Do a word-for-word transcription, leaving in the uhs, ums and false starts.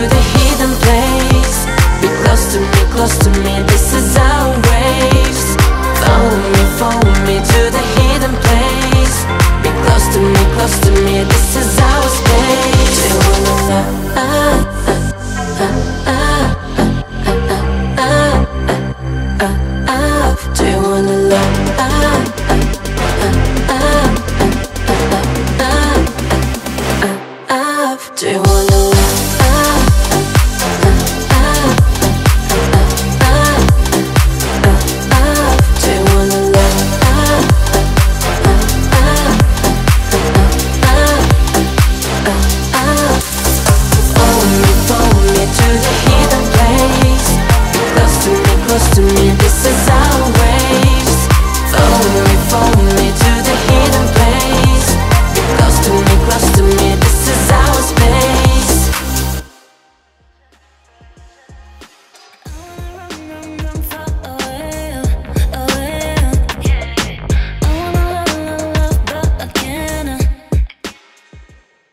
to the hidden place. Be close to me, close to me, this is our waves. Follow me, follow me to the hidden place. Be close to me, close to me, this is our space. I wanna fly, ah, ah, ah, ah. Do you wanna